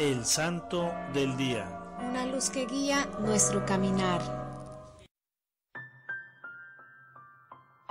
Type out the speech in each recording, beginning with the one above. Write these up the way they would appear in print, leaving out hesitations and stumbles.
El Santo del Día. Una luz que guía nuestro caminar.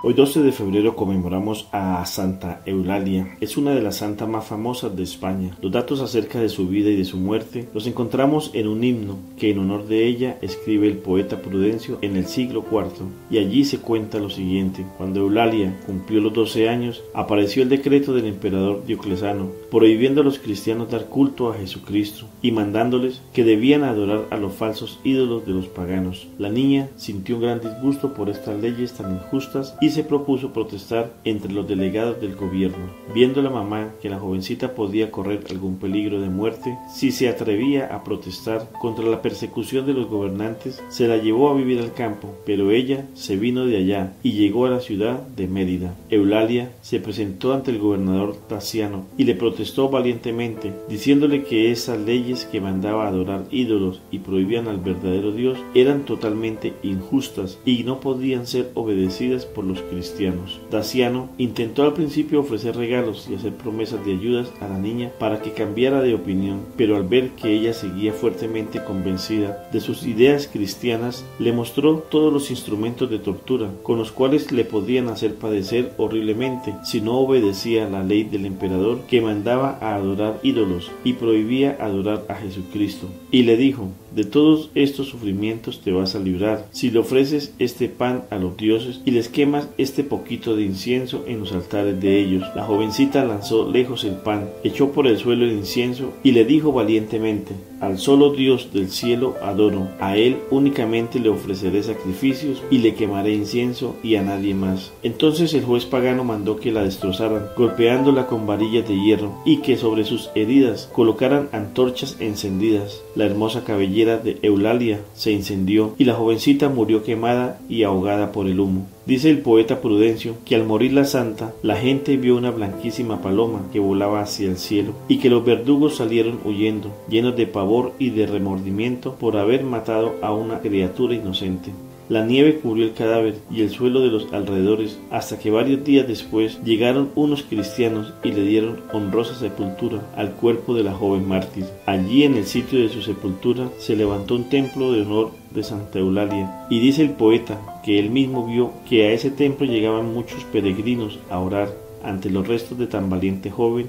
Hoy 12 de febrero conmemoramos a Santa Eulalia. Es una de las santas más famosas de España. Los datos acerca de su vida y de su muerte los encontramos en un himno que en honor de ella escribe el poeta Prudencio en el siglo IV. Y allí se cuenta lo siguiente. Cuando Eulalia cumplió los 12 años, apareció el decreto del emperador Diocleciano, prohibiendo a los cristianos dar culto a Jesucristo y mandándoles que debían adorar a los falsos ídolos de los paganos. La niña sintió un gran disgusto por estas leyes tan injustas y se propuso protestar entre los delegados del gobierno. Viendo la mamá que la jovencita podía correr algún peligro de muerte si se atrevía a protestar contra la persecución de los gobernantes, se la llevó a vivir al campo, pero ella se vino de allá y llegó a la ciudad de Mérida. Eulalia se presentó ante el gobernador Daciano y le protestó valientemente, diciéndole que esas leyes que mandaba adorar ídolos y prohibían al verdadero Dios eran totalmente injustas y no podían ser obedecidas por los cristianos. Daciano intentó al principio ofrecer regalos y hacer promesas de ayudas a la niña para que cambiara de opinión, pero al ver que ella seguía fuertemente convencida de sus ideas cristianas, le mostró todos los instrumentos de tortura con los cuales le podían hacer padecer horriblemente si no obedecía la ley del emperador que mandaba a adorar ídolos y prohibía adorar a Jesucristo. Y le dijo: de todos estos sufrimientos te vas a librar si le ofreces este pan a los dioses y les quemas este poquito de incienso en los altares de ellos. La jovencita lanzó lejos el pan, echó por el suelo el incienso y le dijo valientemente: al solo Dios del cielo adoro, a él únicamente le ofreceré sacrificios y le quemaré incienso y a nadie más. Entonces el juez pagano mandó que la destrozaran, golpeándola con varillas de hierro, y que sobre sus heridas colocaran antorchas encendidas. La hermosa cabellera de Eulalia se incendió y la jovencita murió quemada y ahogada por el humo. Dice el poeta Prudencio que al morir la santa, la gente vio una blanquísima paloma que volaba hacia el cielo y que los verdugos salieron huyendo, llenos de pavor y de remordimiento por haber matado a una criatura inocente. La nieve cubrió el cadáver y el suelo de los alrededores, hasta que varios días después llegaron unos cristianos y le dieron honrosa sepultura al cuerpo de la joven mártir. Allí, en el sitio de su sepultura, se levantó un templo de honor de Santa Eulalia, y dice el poeta que él mismo vio que a ese templo llegaban muchos peregrinos a orar ante los restos de tan valiente joven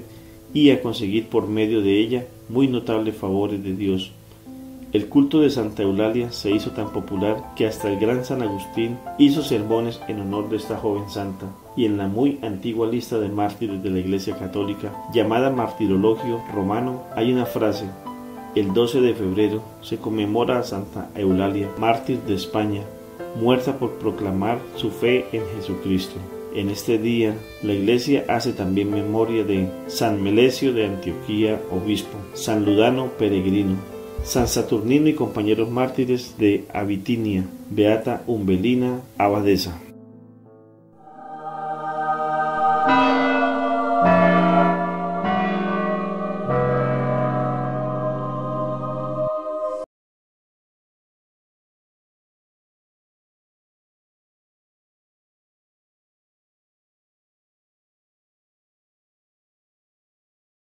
y a conseguir por medio de ella muy notables favores de Dios. El culto de Santa Eulalia se hizo tan popular que hasta el gran San Agustín hizo sermones en honor de esta joven santa, y en la muy antigua lista de mártires de la Iglesia Católica, llamada Martirologio Romano, hay una frase: el 12 de febrero se conmemora a Santa Eulalia, mártir de España, muerta por proclamar su fe en Jesucristo. En este día, la Iglesia hace también memoria de San Melecio de Antioquía, obispo; San Ludano, peregrino; San Saturnino y compañeros mártires de Abitinia; Beata Umbelina, abadesa.